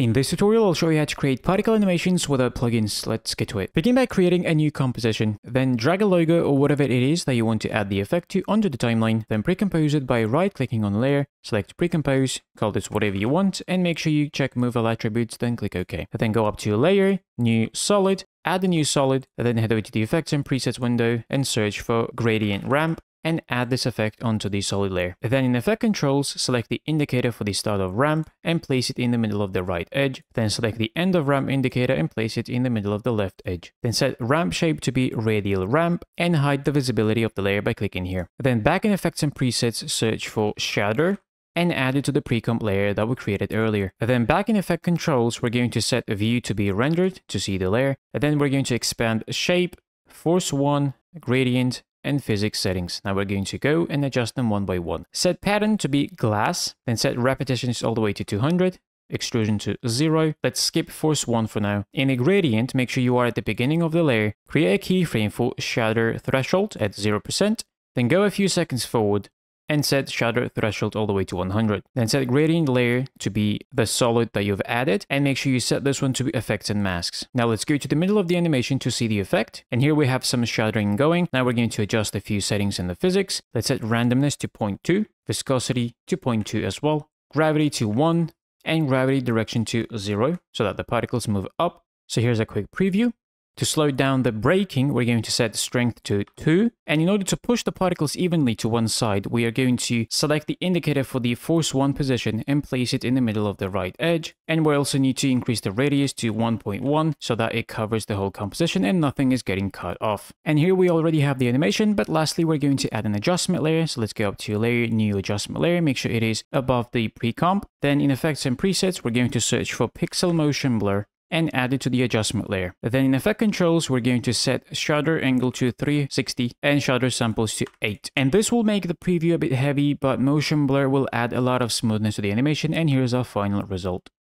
In this tutorial, I'll show you how to create particle animations without plugins. Let's get to it. Begin by creating a new composition, then drag a logo or whatever it is that you want to add the effect to onto the timeline, then pre-compose it by right-clicking on layer, select pre-compose, call this whatever you want, and make sure you check move all attributes, then click OK. Then go up to layer, new solid, add a new solid, and then head over to the effects and presets window and search for gradient ramp, and add this effect onto the solid layer. Then in effect controls, select the indicator for the start of ramp and place it in the middle of the right edge. Then select the end of ramp indicator and place it in the middle of the left edge. Then set ramp shape to be radial ramp and hide the visibility of the layer by clicking here. Then back in effects and presets, search for shatter and add it to the pre-comp layer that we created earlier. Then back in effect controls, we're going to set view to be rendered to see the layer. Then we're going to expand shape, force 1, gradient, and physics settings. Now we're going to go and adjust them one by one. Set pattern to be glass, then set repetitions all the way to 200, extrusion to 0. Let's skip force 1 for now. In the gradient, make sure you are at the beginning of the layer. Create a keyframe for shatter threshold at 0%, then go a few seconds forward and set shatter threshold all the way to 100. Then set gradient layer to be the solid that you've added, and make sure you set this one to be effects and masks. Now let's go to the middle of the animation to see the effect, and here we have some shattering going. Now we're going to adjust a few settings in the physics. Let's set randomness to 0.2, viscosity to 0.2 as well, gravity to 1, and gravity direction to 0, so that the particles move up. So here's a quick preview. To slow down the braking, we're going to set strength to 2, and in order to push the particles evenly to one side, we are going to select the indicator for the force 1 position and place it in the middle of the right edge, and we also need to increase the radius to 1.1 so that it covers the whole composition and nothing is getting cut off. And here we already have the animation, but lastly we're going to add an adjustment layer, so let's go up to layer, new adjustment layer, make sure it is above the pre-comp, then in effects and presets we're going to search for pixel motion blur, and add it to the adjustment layer. Then in effect controls, we're going to set shutter angle to 360 and shutter samples to 8. And this will make the preview a bit heavy, but motion blur will add a lot of smoothness to the animation, and here's our final result.